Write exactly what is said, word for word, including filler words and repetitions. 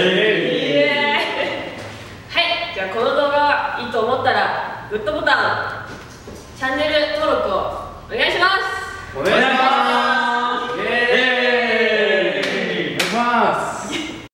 えー、はい、じゃあこの動画がいいと思ったらグッドボタン、チャンネル登録をお願いします。お願いします。